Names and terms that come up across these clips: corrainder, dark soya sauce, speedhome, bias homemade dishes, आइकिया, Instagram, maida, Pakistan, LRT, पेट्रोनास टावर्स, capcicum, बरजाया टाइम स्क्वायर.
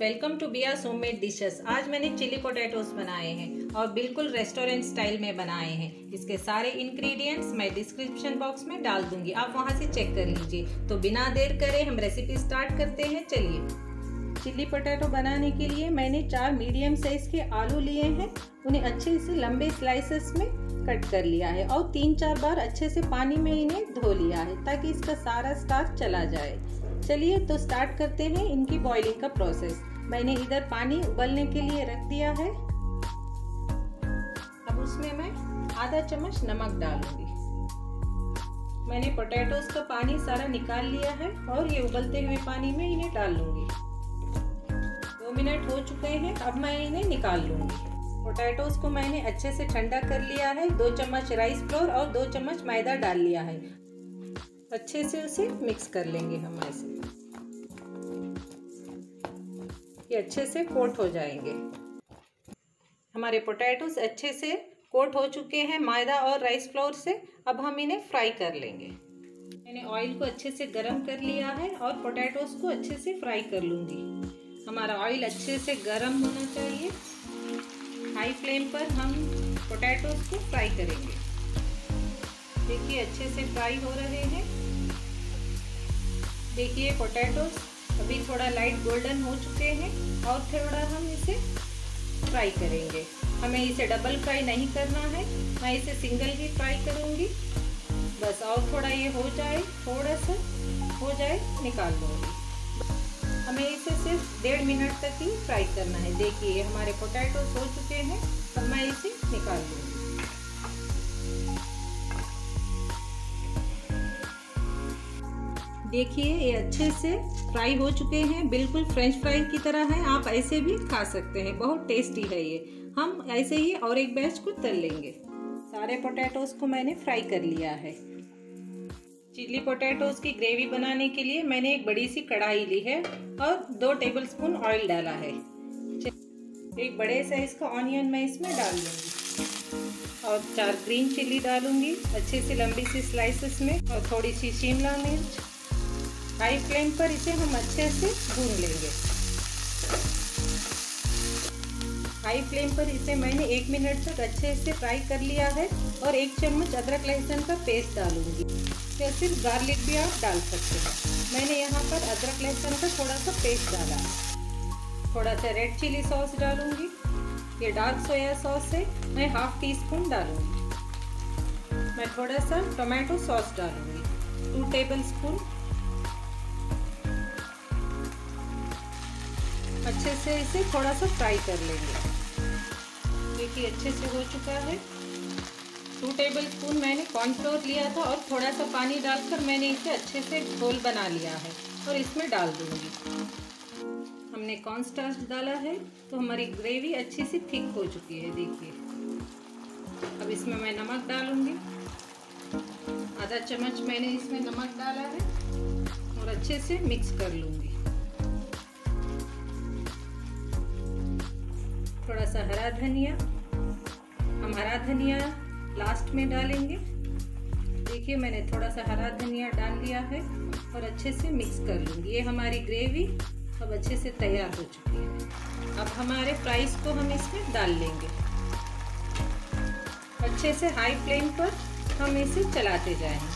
Welcome to बियास homemade dishes. आज मैंने चिली पोटैटोस बनाए हैं और बिल्कुल रेस्टोरेंट स्टाइल में बनाए हैं। इसके सारे इंग्रेडिएंट्स मैं डिस्क्रिप्शन बॉक्स में डाल दूंगी, आप वहां से चेक कर लीजिए। तो बिना देर करे हम रेसिपी स्टार्ट करते हैं, चलिए। चिली पोटैटो बनाने के लिए मैंने 4 मीडियम साइज के आलू लिए हैं, उन्हें अच्छे से लंबे स्लाइसेस में कट कर लिया है और 3-4 बार अच्छे से पानी में इन्हें धो लिया है ताकि इसका सारा स्टार्च चला जाए। चलिए तो स्टार्ट करते हैं इनकी बॉइलिंग का प्रोसेस। मैंने इधर पानी उबलने के लिए रख दिया है। अब उसमें मैं आधा चम्मच नमक डालूंगी। मैंने पोटैटोस का पानी सारा निकाल लिया है और ये उबलते हुए पानी में इन्हें डाल लूंगी। 2 मिनट हो चुके हैं, अब मैं इन्हें निकाल लूंगी। पोटैटोस को मैंने अच्छे से ठंडा कर लिया है। 2 चम्मच राइस फ्लोर और 2 चम्मच मैदा डाल लिया है। अच्छे से उसे मिक्स कर लेंगे हम ऐसे। ये अच्छे से कोट हो जाएंगे। हमारे पोटैटोस अच्छे से कोट हो चुके हैं मैदा और राइस फ्लोर से। अब हम इन्हें फ्राई कर लेंगे। मैंने ऑयल को अच्छे से गर्म कर लिया है और पोटैटोस को अच्छे से फ्राई कर लूँगी। हमारा ऑयल अच्छे से गर्म होना चाहिए। हाई फ्लेम पर हम पोटैटोस को फ्राई करेंगे। देखिए अच्छे से फ्राई हो रहे हैं। देखिए पोटैटोस अभी थोड़ा लाइट गोल्डन हो चुके हैं और थोड़ा हम इसे फ्राई करेंगे। हमें इसे डबल फ्राई नहीं करना है, मैं इसे सिंगल ही फ्राई करूंगी बस। और थोड़ा ये हो जाए, थोड़ा सा हो जाए निकाल दूंगी। हमें इसे सिर्फ 1.5 मिनट तक ही फ्राई करना है। देखिए हमारे पोटैटोस हो चुके हैं, अब मैं इसे निकाल दूंगी। देखिए ये अच्छे से फ्राई हो चुके हैं, बिल्कुल फ्रेंच फ्राई की तरह है। आप ऐसे भी खा सकते हैं, बहुत टेस्टी है ये। हम ऐसे ही और एक बैच को तल लेंगे। सारे पोटैटोस को मैंने फ्राई कर लिया है। चिली पोटैटोस की ग्रेवी बनाने के लिए मैंने एक बड़ी सी कढ़ाई ली है और 2 टेबलस्पून ऑयल डाला है। एक बड़े साइज का ऑनियन मैं इसमें डाल दूँगी और 4 ग्रीन चिली डालूंगी अच्छे से लंबी सी स्लाइसेस में और थोड़ी सी शिमला मिर्च। हाई फ्लेम पर इसे हम अच्छे से भून लेंगे। हाई फ्लेम पर इसे मैंने 1 मिनट तक अच्छे से फ्राई कर लिया है और 1 चम्मच अदरक लहसुन का पेस्ट डालूंगी या सिर्फ गार्लिक भी आप डाल सकते हैं। मैंने यहाँ पर अदरक लहसुन का थोड़ा सा पेस्ट डाला। थोड़ा सा रेड चिली सॉस डालूंगी। ये डार्क सोया सॉस है, मैं हाफ टीस्पून डालूंगी। मैं थोड़ा सा टोमेटो सॉस डालूंगी, 2 टेबलस्पून। अच्छे से इसे थोड़ा सा फ्राई कर लेंगे। देखिए अच्छे से हो चुका है। 2 टेबलस्पून मैंने कॉर्नफ्लोर लिया था और थोड़ा सा पानी डालकर मैंने इसे अच्छे से घोल बना लिया है और इसमें डाल दूंगी। हमने कॉर्नस्टार्च डाला है तो हमारी ग्रेवी अच्छी सी थिक हो चुकी है। देखिए अब इसमें मैं नमक डालूंगी। आधा चम्मच मैंने इसमें नमक डाला है और अच्छे से मिक्स कर लूँगी। थोड़ा सा हरा धनिया, हम हरा धनिया लास्ट में डालेंगे। देखिए मैंने थोड़ा सा हरा धनिया डाल लिया है और अच्छे से मिक्स कर लूँगी। ये हमारी ग्रेवी अब अच्छे से तैयार हो चुकी है। अब हमारे फ्राइज को हम इसमें डाल लेंगे। अच्छे से हाई फ्लेम पर हम इसे चलाते जाएंगे।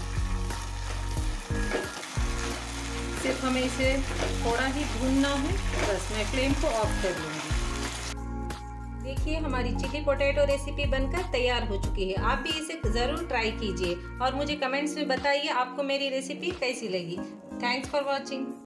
सिर्फ हमें इसे थोड़ा ही भूनना है बस। मैं फ्लेम को ऑफ कर लूँगी। देखिए हमारी चिली पोटैटो रेसिपी बनकर तैयार हो चुकी है। आप भी इसे ज़रूर ट्राई कीजिए और मुझे कमेंट्स में बताइए आपको मेरी रेसिपी कैसी लगी। Thanks for watching.